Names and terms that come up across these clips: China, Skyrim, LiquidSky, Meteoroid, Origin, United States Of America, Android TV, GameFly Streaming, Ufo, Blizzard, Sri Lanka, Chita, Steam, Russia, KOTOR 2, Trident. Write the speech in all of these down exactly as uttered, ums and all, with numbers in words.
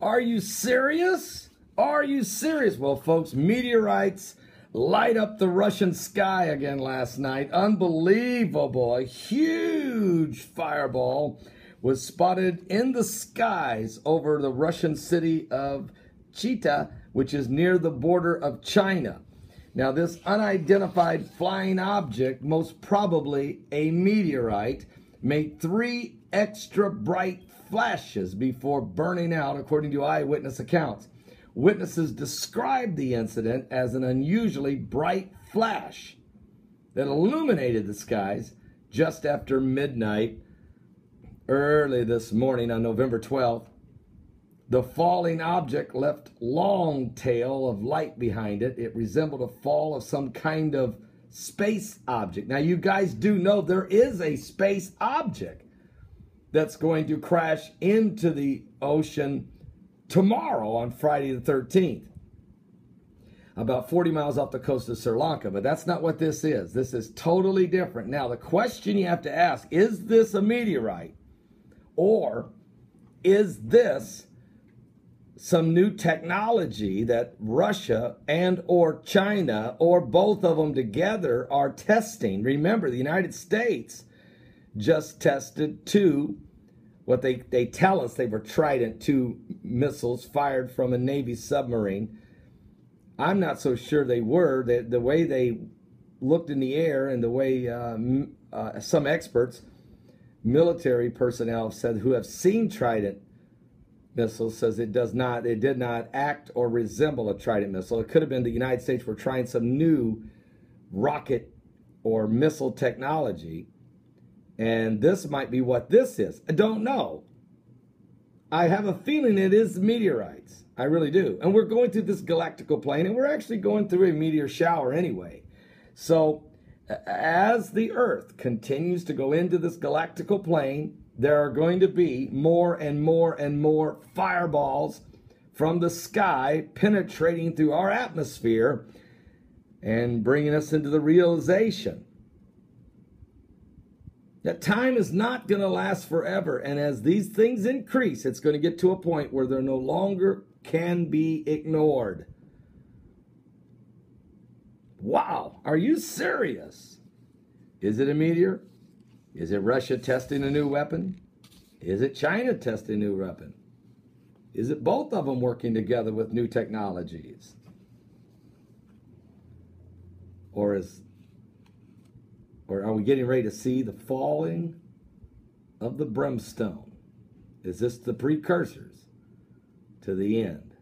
Are you serious? Are you serious? Well, folks, meteorites light up the Russian sky again last night. Unbelievable. A huge fireball was spotted in the skies over the Russian city of Chita, which is near the border of China. Now, this unidentified flying object, most probably a meteorite, made three extra bright flashes before burning out, according to eyewitness accounts. Witnesses described the incident as an unusually bright flash that illuminated the skies just after midnight early this morning on November twelfth. The falling object left a long tail of light behind it. It resembled a fall of some kind of space object. Now, you guys do know there is a space object that's going to crash into the ocean tomorrow on Friday the thirteenth, about forty miles off the coast of Sri Lanka. But that's not what this is. This is totally different. Now, the question you have to ask, is this a meteorite, or is this some new technology that Russia and or China or both of them together are testing? Remember, the United States just tested two, what they, they tell us they were Trident two missiles fired from a Navy submarine. I'm not so sure they were. The, the way they looked in the air and the way uh, uh, some experts, military personnel said who have seen Trident missile says it does not, it did not act or resemble a Trident missile. It could have been the United States were trying some new rocket or missile technology, and this might be what this is. I don't know. I have a feeling it is meteorites. I really do. And we're going through this galactical plane, and we're actually going through a meteor shower anyway. So as the Earth continues to go into this galactical plane, there are going to be more and more and more fireballs from the sky penetrating through our atmosphere and bringing us into the realization that time is not going to last forever. And as these things increase, it's going to get to a point where they're no longer can be ignored. Wow, are you serious? Is it a meteor? Is it Russia testing a new weapon? Is it China testing a new weapon? Is it both of them working together with new technologies? Or is, or are we getting ready to see the falling of the brimstone? Is this the precursors to the end,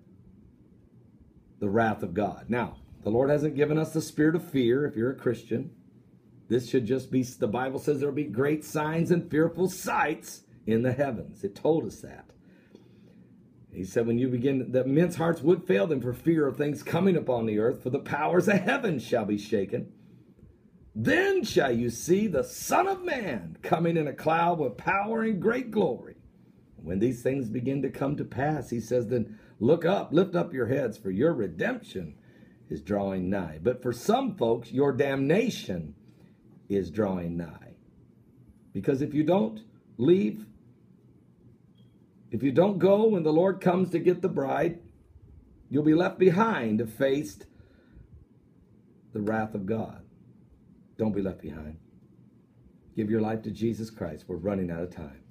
the wrath of God? Now, the Lord hasn't given us the spirit of fear if you're a Christian. This should just be, the Bible says there will be great signs and fearful sights in the heavens. It told us that. He said when you begin, that men's hearts would fail them for fear of things coming upon the earth, for the powers of heaven shall be shaken. Then shall you see the Son of Man coming in a cloud with power and great glory. When these things begin to come to pass, he says, then look up, lift up your heads, for your redemption is drawing nigh. But for some folks, your damnation is drawing nigh, because if you don't leave, if you don't go when the Lord comes to get the bride, you'll be left behind to face the wrath of God. Don't be left behind. Give your life to Jesus Christ. We're running out of time.